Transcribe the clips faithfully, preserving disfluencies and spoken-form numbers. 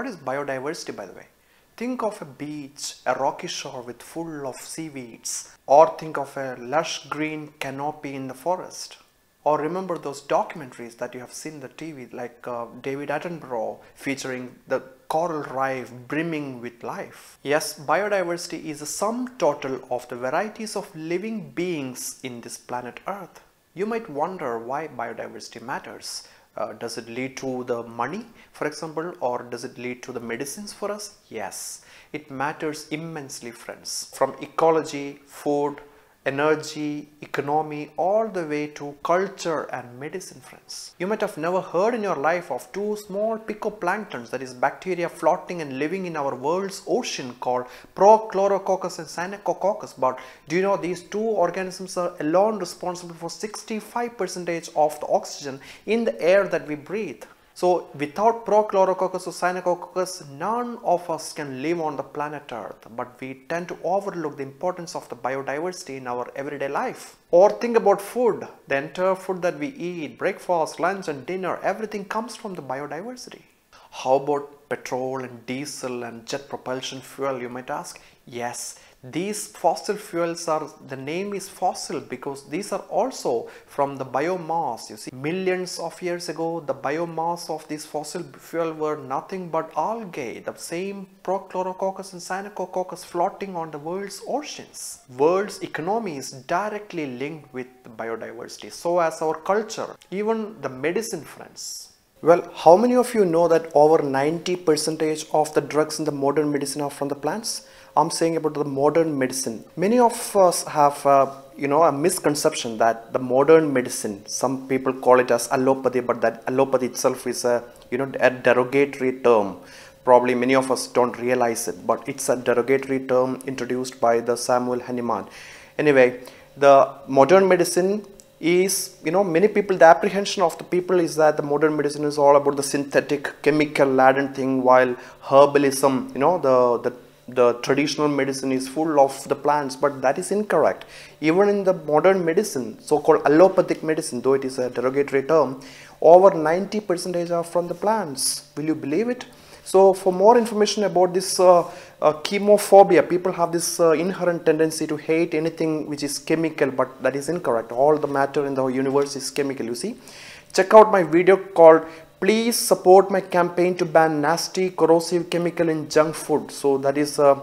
What is biodiversity, by the way? Think of a beach, a rocky shore with full of seaweeds, or think of a lush green canopy in the forest. Or remember those documentaries that you have seen on the T V, like uh, David Attenborough featuring the coral reef brimming with life. Yes, biodiversity is the sum total of the varieties of living beings in this planet Earth. You might wonder why biodiversity matters. Uh, does it lead to the money, for example, or does it lead to the medicines for us? Yes, it matters immensely, friends. From ecology, food, energy, economy, all the way to culture and medicine, friends. You might have never heard in your life of two small picoplanktons, that is bacteria floating and living in our world's ocean, called Prochlorococcus and Synechococcus, but do you know these two organisms are alone responsible for sixty-five percent of the oxygen in the air that we breathe? So without Prochlorococcus or Synechococcus, none of us can live on the planet Earth, but we tend to overlook the importance of the biodiversity in our everyday life. Or think about food. The entire food that we eat, breakfast, lunch and dinner, everything comes from the biodiversity. How about petrol and diesel and jet propulsion fuel, you might ask? Yes, these fossil fuels are, the name is fossil because these are also from the biomass. You see, millions of years ago, the biomass of these fossil fuel were nothing but algae, the same Prochlorococcus and Cyanococcus floating on the world's oceans. World's economy is directly linked with the biodiversity, so as our culture, even the medicine, friends. Well, how many of you know that over ninety percent of the drugs in the modern medicine are from the plants? I'm saying about the modern medicine. Many of us have uh, you know, a misconception that the modern medicine, some people call it as allopathy, but that allopathy itself is a, you know, a derogatory term. Probably many of us don't realize it, but it's a derogatory term introduced by the Samuel Hahnemann. Anyway, the modern medicine is, you know, many people, the apprehension of the people is that the modern medicine is all about the synthetic, chemical laden thing, while herbalism, you know, the, the the traditional medicine is full of the plants. But that is incorrect. Even in the modern medicine, so-called allopathic medicine, though it is a derogatory term, over ninety percent are from the plants. Will you believe it? So for more information about this uh, uh, chemophobia, people have this uh, inherent tendency to hate anything which is chemical, but that is incorrect. All the matter in the universe is chemical, you see. Check out my video called "Please Support My Campaign to Ban Nasty Corrosive Chemical in Junk Food." So that is, uh,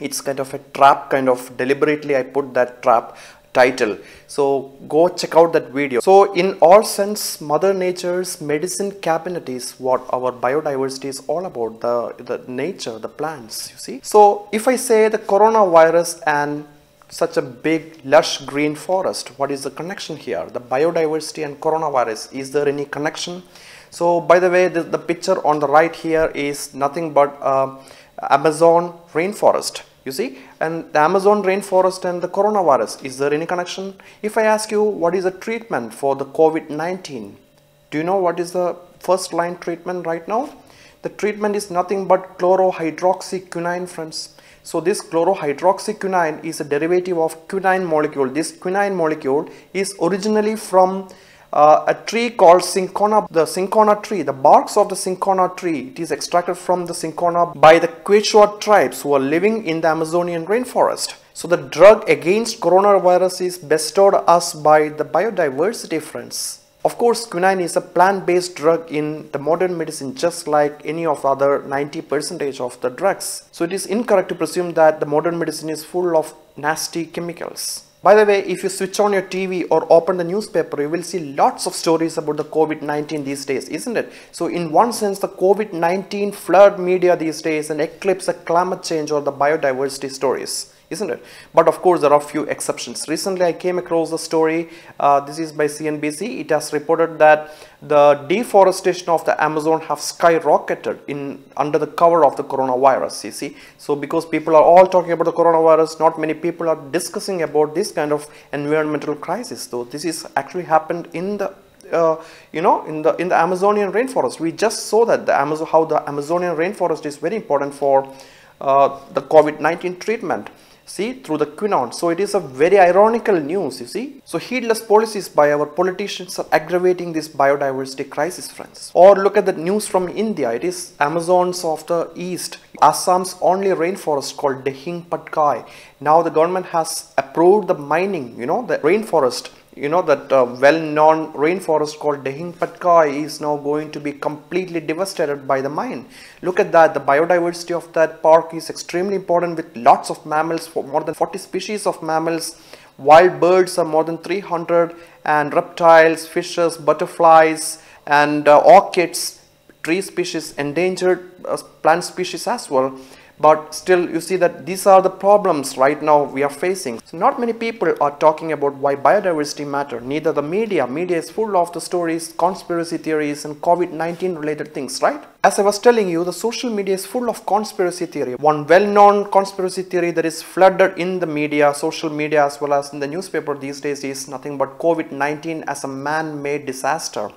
it's kind of a trap, kind of deliberately I put that trap title. So go check out that video. So in all sense, Mother Nature's medicine cabinet is what our biodiversity is all about, the, the nature, the plants, you see. So if I say the coronavirus and such a big lush green forest, what is the connection here? The biodiversity and coronavirus, is there any connection? So by the way, the, the picture on the right here is nothing but uh, Amazon rainforest. You see, and the Amazon rainforest and the coronavirus, is there any connection? If I ask you, what is the treatment for the COVID nineteen? Do you know what is the first line treatment right now? The treatment is nothing but chlorohydroxyquinine, friends. So this chlorohydroxyquinine is a derivative of quinine molecule. This quinine molecule is originally from Uh, a tree called cinchona, the cinchona tree, the barks of the cinchona tree. It is extracted from the cinchona by the Quechua tribes who are living in the Amazonian rainforest. So the drug against coronavirus is bestowed us by the biodiversity, friends. Of course, quinine is a plant-based drug in the modern medicine, just like any of the other ninety percent of the drugs. So it is incorrect to presume that the modern medicine is full of nasty chemicals. By the way, if you switch on your T V or open the newspaper, you will see lots of stories about the COVID nineteen these days, isn't it? So in one sense, the COVID nineteen flood media these days and eclipse the climate change or the biodiversity stories, isn't it? But of course, there are few exceptions. Recently, I came across a story, uh, this is by C N B C. It has reported that the deforestation of the Amazon have skyrocketed in under the cover of the coronavirus, you see. So because people are all talking about the coronavirus, not many people are discussing about this kind of environmental crisis. So this is actually happened in the Uh, you know, in the in the Amazonian rainforest. We just saw that the Amazon, how the Amazonian rainforest is very important for uh, the COVID nineteen treatment. see, through the quinone. So it is a very ironical news, you see. So heedless policies by our politicians are aggravating this biodiversity crisis, friends. Or look at the news from India. It is Amazons of the East, Assam's only rainforest called Dehing Patkai. Now the government has approved the mining, you know, the rainforest. You know that uh, well-known rainforest called Dehing Patkai is now going to be completely devastated by the mine. Look at that. The biodiversity of that park is extremely important, with lots of mammals, for more than forty species of mammals. Wild birds are more than three hundred, and reptiles, fishes, butterflies, and uh, orchids, tree species, endangered uh, plant species as well. But still, you see that these are the problems right now we are facing. So not many people are talking about why biodiversity matters. Neither the media. Media is full of the stories, conspiracy theories, and COVID nineteen related things, right? As I was telling you, the social media is full of conspiracy theory. One well-known conspiracy theory that is flooded in the media, social media, as well as in the newspaper these days is nothing but COVID nineteen as a man-made disaster.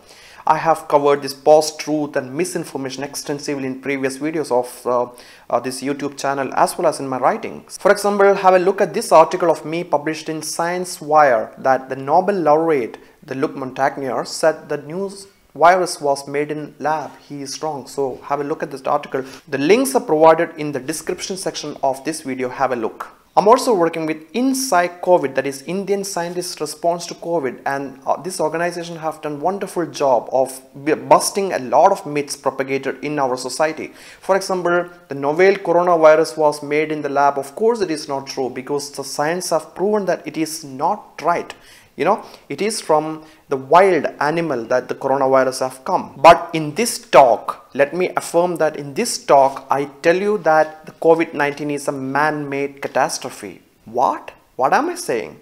I have covered this post-truth and misinformation extensively in previous videos of uh, uh, this YouTube channel, as well as in my writings. For example, have a look at this article of me published in Science Wire that the Nobel laureate, the Luc Montagnier, said the new virus was made in lab. He is wrong. So have a look at this article. The links are provided in the description section of this video. Have a look. I'm also working with Inside COVID, that is Indian scientists' response to COVID, and uh, this organization have done wonderful job of busting a lot of myths propagated in our society. For example, the novel coronavirus was made in the lab. Of course, it is not true, because the science have proven that it is not right. You know, it is from the wild animal that the coronavirus have come. But in this talk, let me affirm that in this talk, I tell you that the COVID nineteen is a man-made catastrophe. What? What am I saying?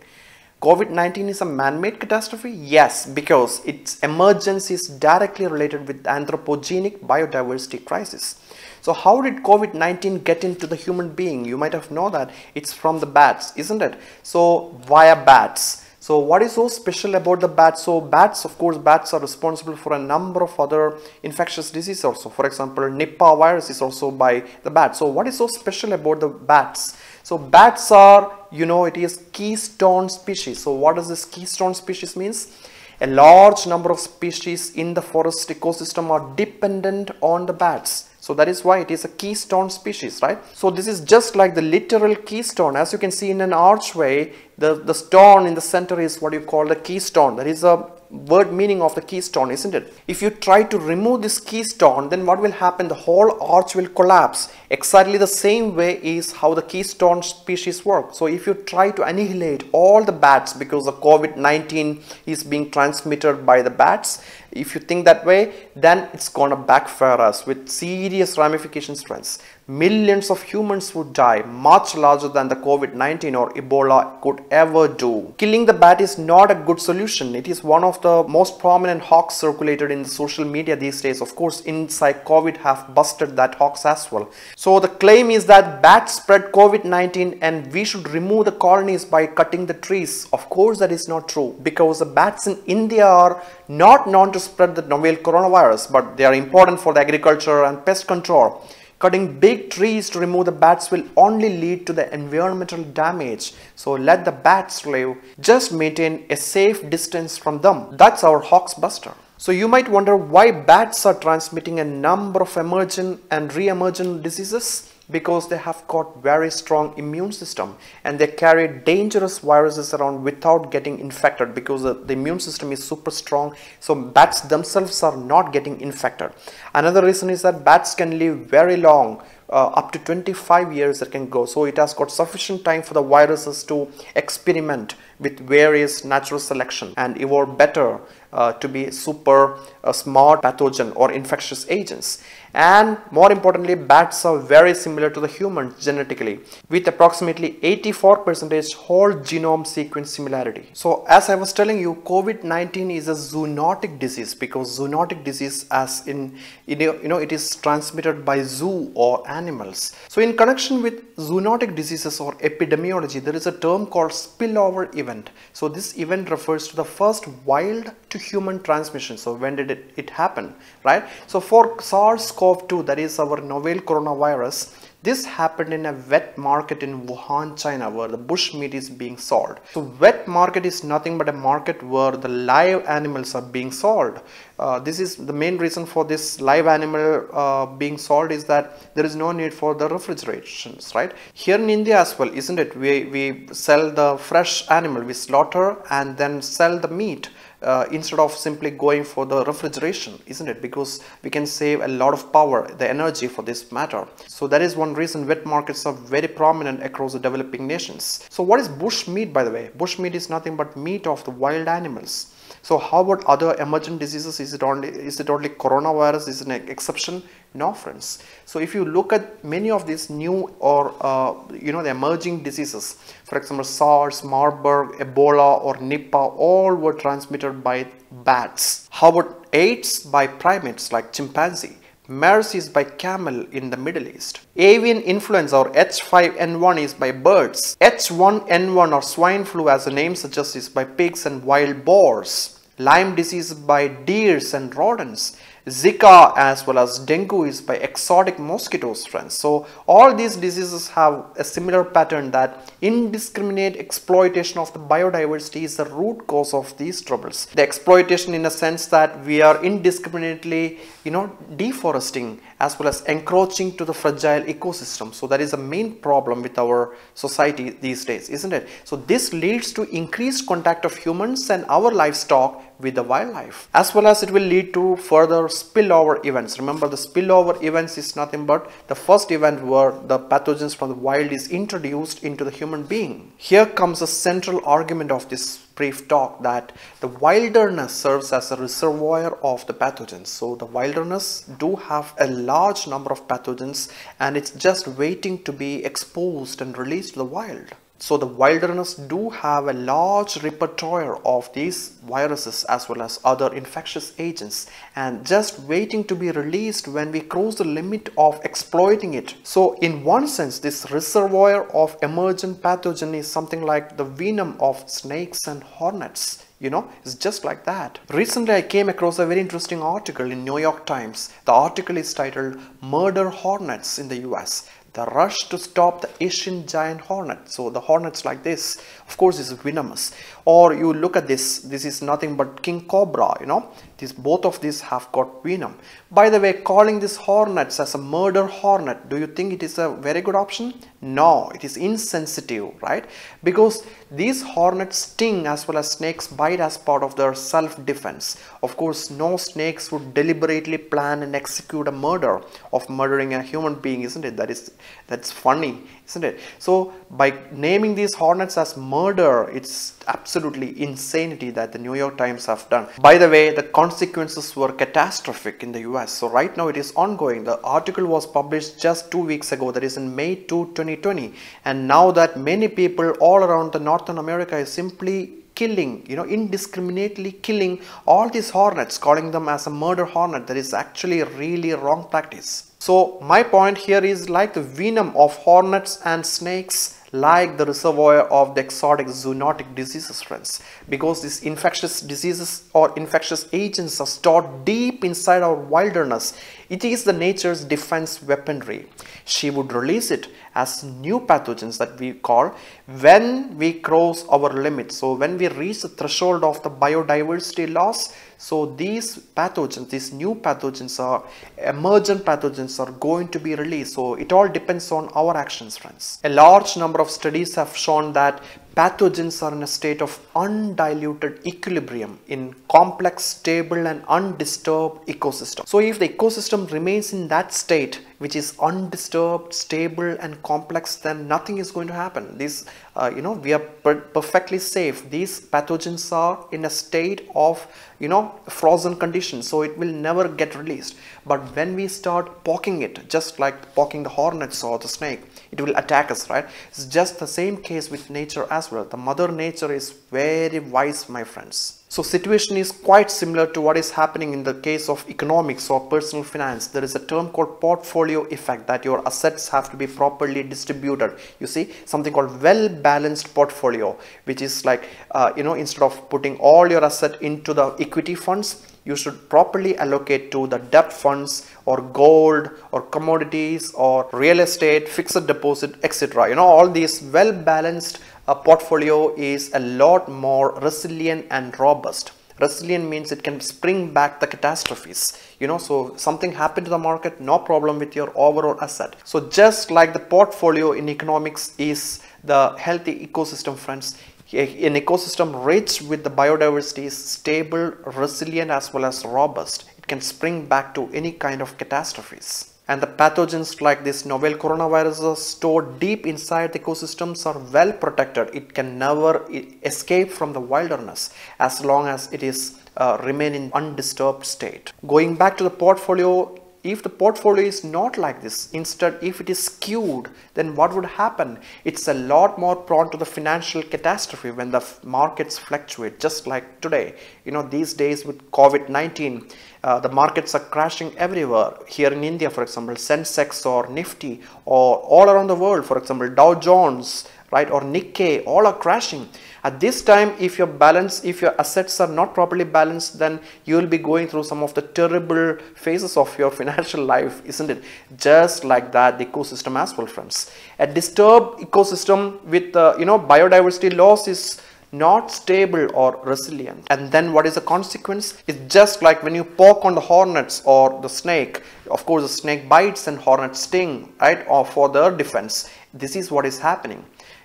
COVID nineteen is a man-made catastrophe? Yes, because its emergence is directly related with anthropogenic biodiversity crisis. So how did COVID nineteen get into the human being? You might have known that it's from the bats, isn't it? So via bats. So what is so special about the bats? So bats, of course, bats are responsible for a number of other infectious diseases also. For example, Nipah virus is also by the bats. So what is so special about the bats? So bats are, you know, it is keystone species. So what does this keystone species means? A large number of species in the forest ecosystem are dependent on the bats. So that is why it is a keystone species, right? So this is just like the literal keystone. As you can see in an archway, the, the stone in the center is what you call the keystone. That is a word meaning of the keystone, isn't it? If you try to remove this keystone, then what will happen? The whole arch will collapse. Exactly the same way is how the keystone species work. So if you try to annihilate all the bats, because the COVID nineteen is being transmitted by the bats, if you think that way, then it's gonna backfire us with serious ramifications, friends. Millions of humans would die, much larger than the COVID nineteen or Ebola could ever do. Killing the bat is not a good solution. It is one of the most prominent hoax circulated in the social media these days. Of course, Inside COVID have busted that hoax as well. So the claim is that bats spread COVID nineteen and we should remove the colonies by cutting the trees. Of course, that is not true, because the bats in India are not known to spread the novel coronavirus, but they are important for the agriculture and pest control. Cutting big trees to remove the bats will only lead to the environmental damage. So let the bats live, just maintain a safe distance from them. That's our hoax buster. So you might wonder why bats are transmitting a number of emergent and re-emergent diseases. Because they have got very strong immune system and they carry dangerous viruses around without getting infected, because the, the immune system is super strong. So bats themselves are not getting infected. Another reason is that bats can live very long, uh, up to twenty-five years it can go. So it has got sufficient time for the viruses to experiment with various natural selection and evolve better uh, to be super uh, smart pathogen or infectious agents. And more importantly, bats are very similar to the humans genetically, with approximately eighty-four percent whole genome sequence similarity. So as I was telling you, COVID nineteen is a zoonotic disease, because zoonotic disease, as in, you know, it is transmitted by zoo or animals. So in connection with zoonotic diseases or epidemiology, there is a term called spillover event. So this event refers to the first wild to human transmission. So when did it, it happen, right? So for SARS-CoV two, that is our novel coronavirus, This happened in a wet market in Wuhan, China, where the bush meat is being sold. So wet market is nothing but a market where the live animals are being sold. Uh, this is the main reason for this live animal uh, being sold, is that there is no need for the refrigerations, right? Here in India as well, isn't it? We, we sell the fresh animal, we slaughter and then sell the meat. Uh, instead of simply going for the refrigeration, isn't it? Because we can save a lot of power, the energy for this matter. So that is one reason wet markets are very prominent across the developing nations. So what is bush meat, by the way? Bush meat is nothing but meat of the wild animals. So how about other emergent diseases? Is it only, is it only coronavirus? Is it an exception? No, friends. So if you look at many of these new or, uh, you know, the emerging diseases, for example, SARS, Marburg, Ebola or Nipah, all were transmitted by bats. How about AIDS? By primates like chimpanzee. MERS is by camel in the Middle East. Avian influenza or H five N one is by birds. H one N one or swine flu, as the name suggests, is by pigs and wild boars. Lyme disease by deers and rodents. Zika as well as dengue is by exotic mosquitoes, friends. So all these diseases have a similar pattern, that indiscriminate exploitation of the biodiversity is the root cause of these troubles. The exploitation in a sense that we are indiscriminately, you know, deforesting as well as encroaching to the fragile ecosystem. So that is the main problem with our society these days, isn't it? So this leads to increased contact of humans and our livestock with the wildlife, as well as it will lead to further spillover events. Remember, the spillover events is nothing but the first event where the pathogens from the wild is introduced into the human being. Here comes the central argument of this brief talk, that the wilderness serves as a reservoir of the pathogens. So the wilderness do have a large number of pathogens and it's just waiting to be exposed and released to the wild. So the wilderness do have a large repertoire of these viruses as well as other infectious agents, and just waiting to be released when we cross the limit of exploiting it. So in one sense, this reservoir of emergent pathogen is something like the venom of snakes and hornets. You know, it's just like that. Recently, I came across a very interesting article in New York Times. The article is titled "Murder Hornets in the U S. The rush to stop the Asian giant hornet." So the hornets like this, of course, is venomous. Or you look at this, this is nothing but king cobra, you know. These, both of these have got venom. By the way, calling these hornets as a murder hornet, do you think it is a very good option? No, it is insensitive, right? Because these hornets sting as well as snakes bite as part of their self-defense. Of course, no snakes would deliberately plan and execute a murder of murdering a human being, isn't it? That is, that's funny, isn't it? So by naming these hornets as murder, it's absolutely insanity that the New York Times have done. By the way, the consequences were catastrophic in the U S. So right now it is ongoing. The article was published just two weeks ago, that is in May second, twenty twenty. And now that many people all around the Northern America is simply killing, you know, indiscriminately killing all these hornets, calling them as a murder hornet, that is actually a really wrong practice. So my point here is, like the venom of hornets and snakes, like the reservoir of the exotic zoonotic diseases, friends, because these infectious diseases or infectious agents are stored deep inside our wilderness. It is the nature's defense weaponry. She would release it as new pathogens that we call when we cross our limits. So when we reach the threshold of the biodiversity loss, so these pathogens, these new pathogens are emergent pathogens are going to be released. So it all depends on our actions, friends. A large number of studies have shown that pathogens are in a state of undiluted equilibrium in complex, stable and undisturbed ecosystem. So if the ecosystem remains in that state, which is undisturbed, stable and complex, then nothing is going to happen. These, uh, you know, we are per perfectly safe. These pathogens are in a state of, you know, frozen condition, so it will never get released. But when we start poking it, just like poking the hornets or the snake, it will attack us, right? It's just the same case with nature as well. The mother nature is very wise, my friends. So situation is quite similar to what is happening in the case of economics or personal finance. There is a term called portfolio effect, that your assets have to be properly distributed. You see, something called well-balanced portfolio, which is like, uh, you know, instead of putting all your asset into the equity funds, you should properly allocate to the debt funds or gold or commodities or real estate, fixed deposit, et cetera. You know, all these well-balanced uh, portfolio is a lot more resilient and robust. Resilient means it can spring back the catastrophes, you know, so something happened to the market, no problem with your overall asset. So just like the portfolio in economics is the healthy ecosystem, friends, an ecosystem rich with the biodiversity is stable, resilient as well as robust. It can spring back to any kind of catastrophes. And the pathogens like this novel coronaviruses stored deep inside the ecosystems are well protected. It can never escape from the wilderness as long as it is uh, remain in undisturbed state. Going back to the portfolio, if the portfolio is not like this, instead if it is skewed, then what would happen? It's a lot more prone to the financial catastrophe when the markets fluctuate, just like today. You know, these days with COVID nineteen, uh, the markets are crashing everywhere. Here in India, for example, Sensex or Nifty, or all around the world, for example, Dow Jones, right, or Nikkei, all are crashing. At this time, if your balance, if your assets are not properly balanced, then you will be going through some of the terrible phases of your financial life, isn't it? Just like that, the ecosystem as well, friends. A disturbed ecosystem with, uh, you know, biodiversity loss is not stable or resilient. And then what is the consequence? It's just like when you poke on the hornets or the snake. Of course, the snake bites and hornets sting, right, or for their defense. This is what is happening.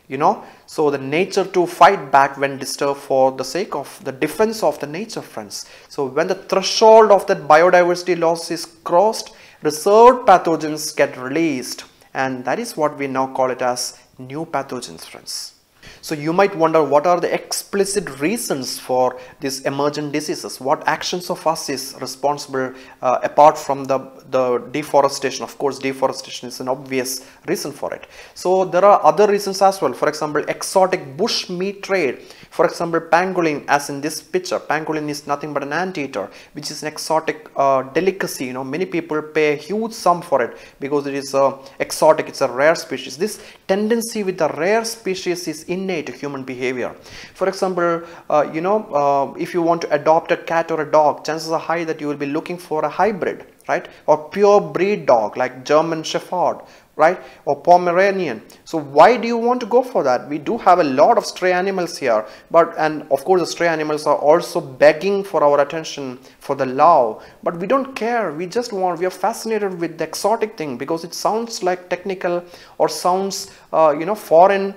You know, so the nature to fight back when disturbed for the sake of the defense of the nature, friends. So when the threshold of that biodiversity loss is crossed, reserved pathogens get released, and that is what we now call it as new pathogens, friends. So you might wonder, what are the explicit reasons for these emergent diseases? What actions of us is responsible uh, apart from the, the deforestation? Of course, deforestation is an obvious reason for it. So there are other reasons as well. For example, exotic bush meat trade. For example, pangolin, as in this picture. Pangolin is nothing but an anteater, which is an exotic uh, delicacy. You know, many people pay a huge sum for it because it is uh, exotic. It's a rare species. This tendency with the rare species is innate to human behavior. For example, uh, you know, uh, if you want to adopt a cat or a dog, chances are high that you will be looking for a hybrid, right, or pure breed dog like German Shepherd, right, or Pomeranian. So why do you want to go for that? We do have a lot of stray animals here, but and of course the stray animals are also begging for our attention, for the love, but we don't care. We just want, we are fascinated with the exotic thing because it sounds like technical or sounds uh, you know, foreign.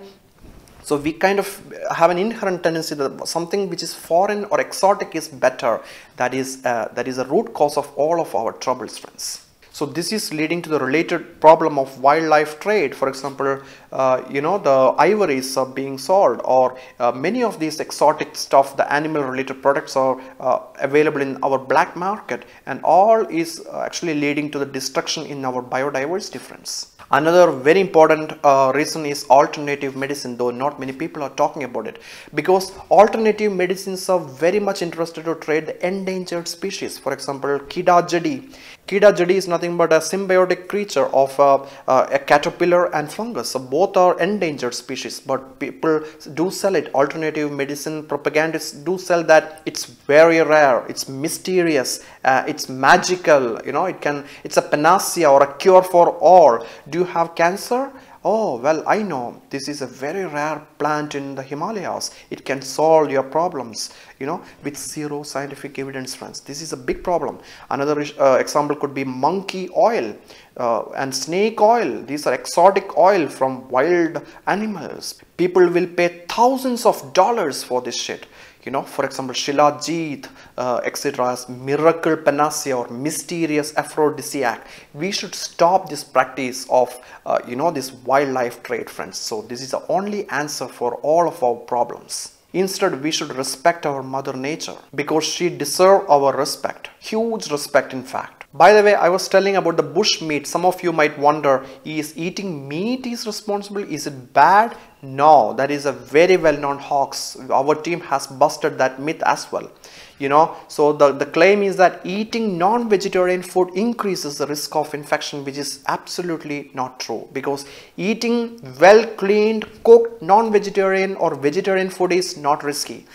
So we kind of have an inherent tendency that something which is foreign or exotic is better. That is, uh, that is a root cause of all of our troubles, friends. So this is leading to the related problem of wildlife trade. For example, uh, you know, the ivories are being sold, or uh, many of these exotic stuff, the animal related products are uh, available in our black market, and all is actually leading to the destruction in our biodiversity, friends. Another very important uh, reason is alternative medicine, though not many people are talking about it, because alternative medicines are very much interested to trade the endangered species. For example, Kida Jadi. Kida Jadi is nothing but a symbiotic creature of uh, uh, a caterpillar and fungus. So both are endangered species, but people do sell it. Alternative medicine propagandists do sell that it's very rare, it's mysterious, uh, it's magical, you know, it can, it's a panacea or a cure for all. Do you have cancer? Oh, well, I know this is a very rare plant in the Himalayas. It can solve your problems, you know, with zero scientific evidence, friends. This is a big problem. Another uh, example could be monkey oil uh, and snake oil. These are exotic oil from wild animals. People will pay thousands of dollars for this shit. You know, for example, Shilajit, uh, et cetera as miracle panacea or mysterious aphrodisiac. We should stop this practice of, uh, you know, this wildlife trade, friends. So this is the only answer for all of our problems. Instead, we should respect our mother nature because she deserves our respect. Huge respect, in fact. By the way, I was telling about the bush meat. Some of you might wonder, is eating meat is responsible? Is it bad? No, that is a very well-known hoax. Our team has busted that myth as well. You know, so the, the claim is that eating non-vegetarian food increases the risk of infection, which is absolutely not true, because eating well-cleaned, cooked non-vegetarian or vegetarian food is not risky.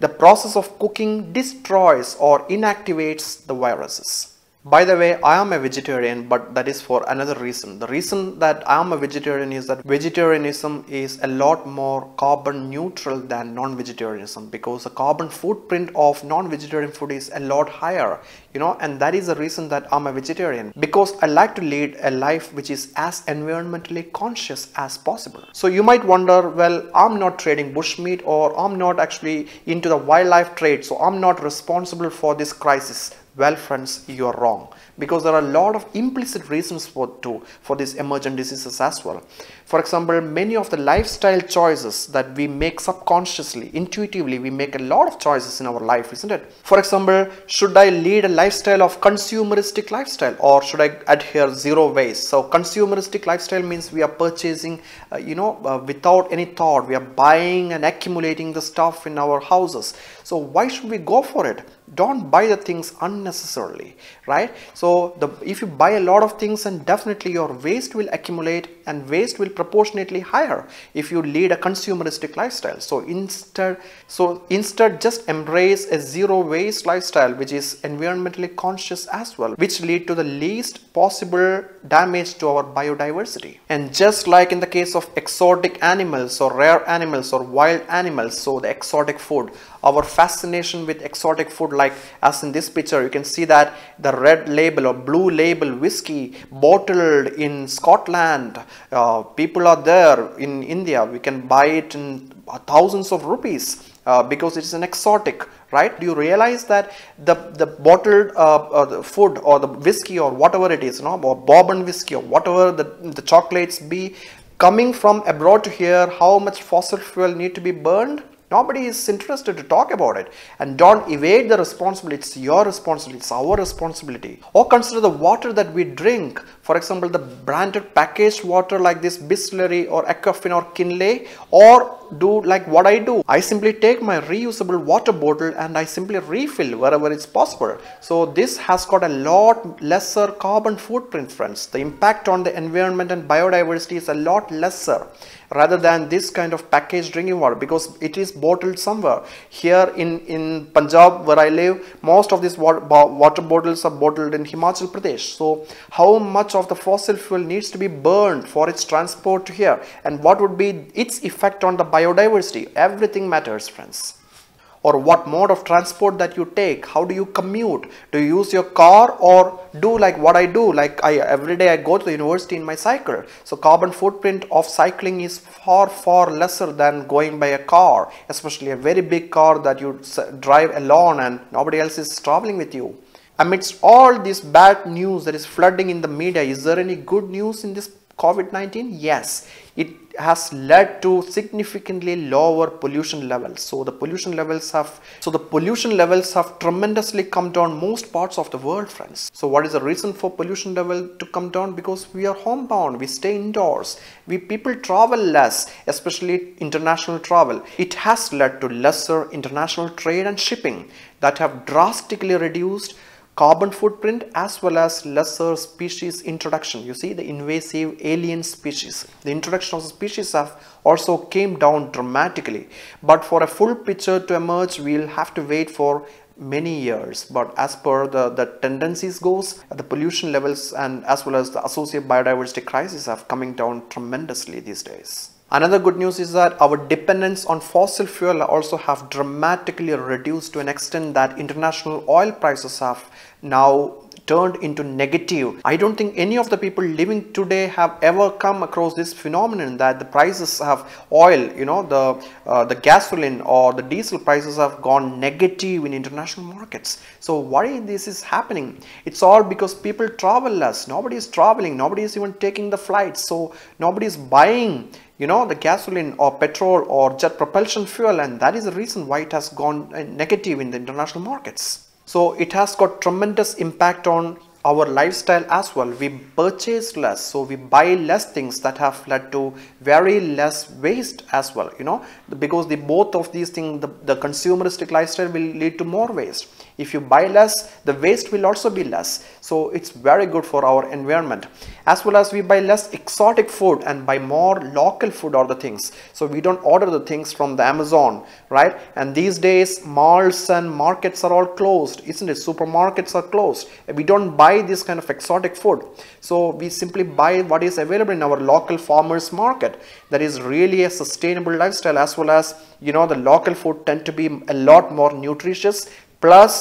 The process of cooking destroys or inactivates the viruses. By the way, I am a vegetarian, but that is for another reason. The reason that I am a vegetarian is that vegetarianism is a lot more carbon neutral than non-vegetarianism, because the carbon footprint of non-vegetarian food is a lot higher, you know, and that is the reason that I'm a vegetarian, because I like to lead a life which is as environmentally conscious as possible. So you might wonder, well, I'm not trading bushmeat, or I'm not actually into the wildlife trade, so I'm not responsible for this crisis. Well friends, you are wrong, because there are a lot of implicit reasons for too for these emergent diseases as well. For example, many of the lifestyle choices that we make subconsciously, intuitively, we make a lot of choices in our life, isn't it? For example, should I lead a lifestyle of consumeristic lifestyle, or should I adhere zero waste? So consumeristic lifestyle means we are purchasing, uh, you know, uh, without any thought, we are buying and accumulating the stuff in our houses. So why should we go for it? Don't buy the things unnecessarily, right? So the, if you buy a lot of things, then definitely your waste will accumulate, and waste will proportionately higher if you lead a consumeristic lifestyle. So instead, so instead just embrace a zero waste lifestyle, which is environmentally conscious as well, which lead to the least possible damage to our biodiversity. And just like in the case of exotic animals or rare animals or wild animals, so the exotic food, our fascination with exotic food, like as in this picture, you can see that the red label or blue label whiskey bottled in Scotland, uh, people are there in India, we can buy it in thousands of rupees uh, because it's an exotic, right? Do you realize that the, the bottled uh, or the food or the whiskey or whatever it is, you know, or bourbon whiskey or whatever the, the chocolates be coming from abroad to here, how much fossil fuel need to be burned? Nobody is interested to talk about it. And don't evade the responsibility. It's your responsibility. It's our responsibility. Or consider the water that we drink. For example, the branded packaged water like this Bisleri or Aquafin or Kinley. Or do like what I do. I simply take my reusable water bottle and I simply refill wherever it's possible. So this has got a lot lesser carbon footprint, friends. The impact on the environment and biodiversity is a lot lesser, rather than this kind of packaged drinking water, because it is bottled somewhere. Here in, in Punjab where I live, most of these water, water bottles are bottled in Himachal Pradesh. So how much of the fossil fuel needs to be burned for its transport to here, and what would be its effect on the biodiversity? Everything matters, friends. Or what mode of transport that you take, how do you commute? Do you use your car, or do like what I do, like I every day I go to the university in my cycle? So carbon footprint of cycling is far far lesser than going by a car, especially a very big car that you drive alone and nobody else is traveling with you. Amidst all this bad news that is flooding in the media, is there any good news in this COVID nineteen? Yes, it has led to significantly lower pollution levels. So the pollution levels have so the pollution levels have tremendously come down most parts of the world, friends. So what is the reason for pollution level to come down? Because we are homebound, we stay indoors, we people travel less, especially international travel. It has led to lesser international trade and shipping that have drastically reduced carbon footprint, as well as lesser species introduction. You see, the invasive alien species, the introduction of the species have also came down dramatically. But for a full picture to emerge, we'll have to wait for many years. But as per the, the tendencies goes, the pollution levels and as well as the associated biodiversity crisis have coming down tremendously these days. Another good news is that our dependence on fossil fuel also have dramatically reduced, to an extent that international oil prices have now turned into negative. I don't think any of the people living today have ever come across this phenomenon that the prices of oil, you know, the uh, the gasoline or the diesel prices have gone negative in international markets. So why this is happening? It's all because people travel less. Nobody is traveling. Nobody is even taking the flights. So nobody is buying, you know, the gasoline or petrol or jet propulsion fuel, and that is the reason why it has gone negative in the international markets. So it has got tremendous impact on our lifestyle as well. We purchase less, so we buy less things that have led to very less waste as well, you know, because the both of these things, the, the consumeristic lifestyle will lead to more waste. If you buy less, the waste will also be less, so it's very good for our environment. As well as we buy less exotic food and buy more local food or the things, so we don't order the things from the Amazon, right? And these days malls and markets are all closed, isn't it? Supermarkets are closed. We don't buy this kind of exotic food, so we simply buy what is available in our local farmers market. That is really a sustainable lifestyle, as well as, you know, the local food tend to be a lot more nutritious, plus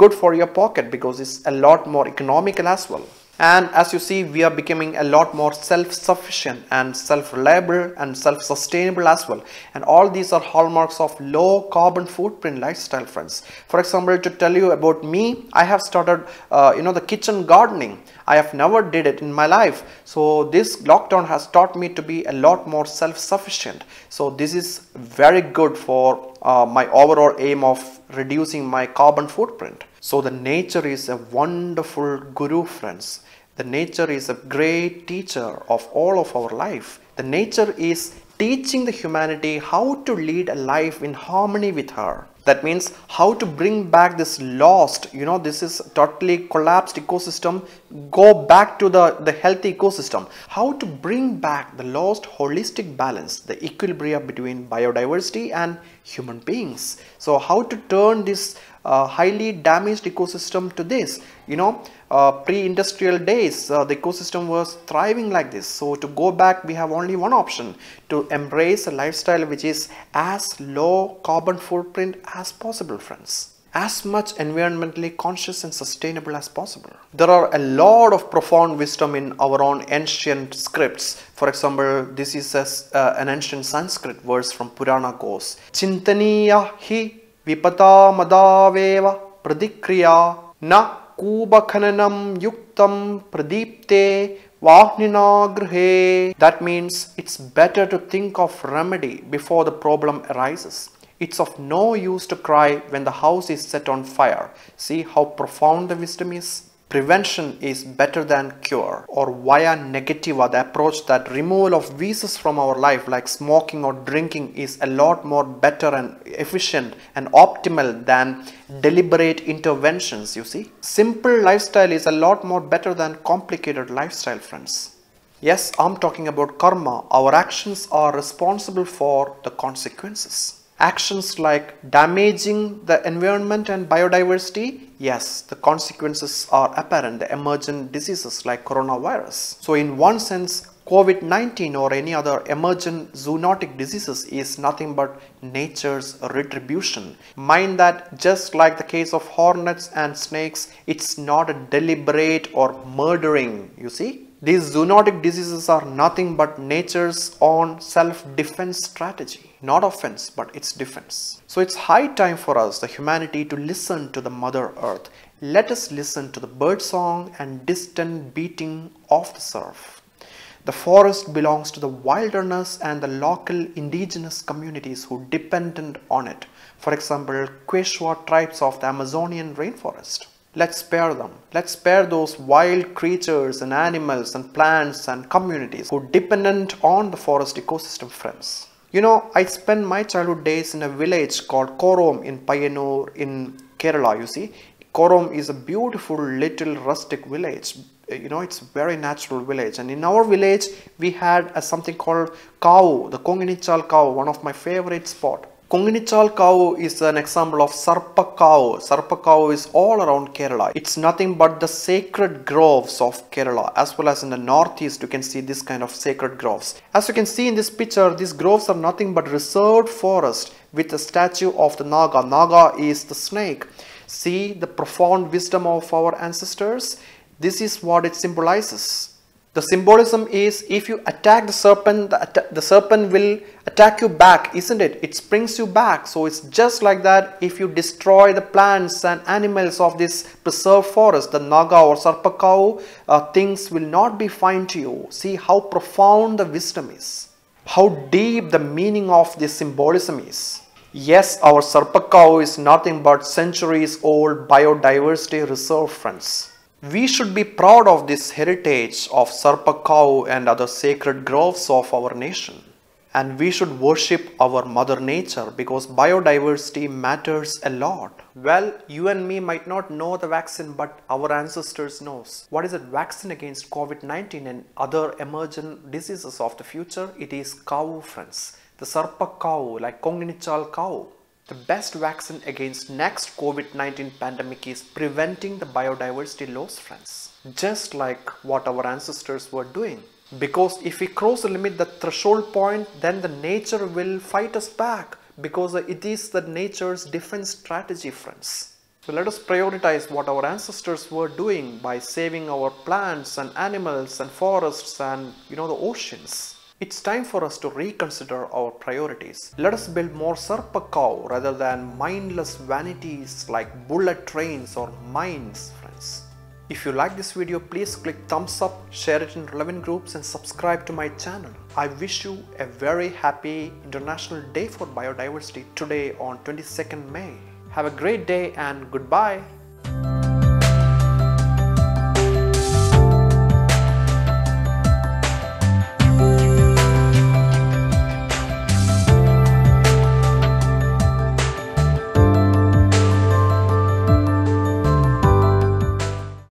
good for your pocket because it's a lot more economical as well. And as you see, we are becoming a lot more self-sufficient and self-reliable and self-sustainable as well. And all these are hallmarks of low carbon footprint lifestyle, friends. For example, to tell you about me, I have started, uh, you know, the kitchen gardening. I have never did it in my life. So this lockdown has taught me to be a lot more self-sufficient. So this is very good for uh, my overall aim of reducing my carbon footprint. So the nature is a wonderful guru, friends. The nature is a great teacher of all of our life. The nature is teaching the humanity how to lead a life in harmony with her. That means how to bring back this lost, you know, this is totally collapsed ecosystem, go back to the, the healthy ecosystem. How to bring back the lost holistic balance, the equilibrium between biodiversity and human beings. So how to turn this uh, highly damaged ecosystem to this, you know, uh, pre-industrial days, uh, the ecosystem was thriving like this. So to go back, we have only one option, to embrace a lifestyle which is as low carbon footprint as possible, friends. As much environmentally conscious and sustainable as possible. There are a lot of profound wisdom in our own ancient scripts. For example, this is a, uh, an ancient Sanskrit verse from Purana goes, Chintaniya hi vipata madaveva pradikriya na kubakhananam yuktam pradipte vahnina grihe. That means it's better to think of remedy before the problem arises. It's of no use to cry when the house is set on fire. See how profound the wisdom is? Prevention is better than cure, or via negativa, the approach that removal of vices from our life like smoking or drinking is a lot more better and efficient and optimal than deliberate interventions, you see. Simple lifestyle is a lot more better than complicated lifestyle, friends. Yes, I'm talking about karma. Our actions are responsible for the consequences. Actions like damaging the environment and biodiversity, yes, the consequences are apparent, the emergent diseases like coronavirus. So in one sense, COVID nineteen or any other emergent zoonotic diseases is nothing but nature's retribution. Mind that just like the case of hornets and snakes, it's not a deliberate or murdering, you see. These zoonotic diseases are nothing but nature's own self-defense strategy. Not offense, but it's defense. So it's high time for us, the humanity, to listen to the Mother Earth. Let us listen to the bird song and distant beating of the surf. The forest belongs to the wilderness and the local indigenous communities who dependent on it. For example, Quechua tribes of the Amazonian rainforest. Let's spare them. Let's spare those wild creatures and animals and plants and communities who dependent on the forest ecosystem, friends. You know, I spent my childhood days in a village called Korom in Payanur in Kerala, you see. Korom is a beautiful little rustic village. You know, it's a very natural village, and in our village we had a, something called Kavu, the Kunnianchal Kavu, one of my favorite spots. Kunnianchal Kavu is an example of Sarpa Kavu. Sarpa Kavu is all around Kerala. It's nothing but the sacred groves of Kerala, as well as in the northeast you can see this kind of sacred groves. As you can see in this picture, these groves are nothing but reserved forest with a statue of the Naga. Naga is the snake. See the profound wisdom of our ancestors? This is what it symbolizes. The symbolism is, if you attack the serpent, the, atta the serpent will attack you back, isn't it? It springs you back. So it's just like that. If you destroy the plants and animals of this preserved forest, the Naga or Sarpa Kavu, uh, things will not be fine to you. See how profound the wisdom is, how deep the meaning of this symbolism is. Yes, our Sarpa Kavu is nothing but centuries old biodiversity reserve, friends. We should be proud of this heritage of Sarpa Kavu and other sacred groves of our nation. And we should worship our mother nature because biodiversity matters a lot. Well, you and me might not know the vaccine, but our ancestors knows. What is a vaccine against COVID nineteen and other emergent diseases of the future? It is Kavu, friends. The Sarpa Kavu, like Kunnianchal Kavu. The best vaccine against next COVID nineteen pandemic is preventing the biodiversity loss, friends. Just like what our ancestors were doing. Because if we cross the limit, the threshold point, then the nature will fight us back. Because it is the nature's defense strategy, friends. So let us prioritize what our ancestors were doing by saving our plants and animals and forests and, you know, the oceans. It's time for us to reconsider our priorities. Let us build more Sarpa Kavu rather than mindless vanities like bullet trains or mines, friends. If you like this video, please click thumbs up, share it in relevant groups and subscribe to my channel. I wish you a very happy International Day for Biodiversity today on twenty-second May. Have a great day and goodbye.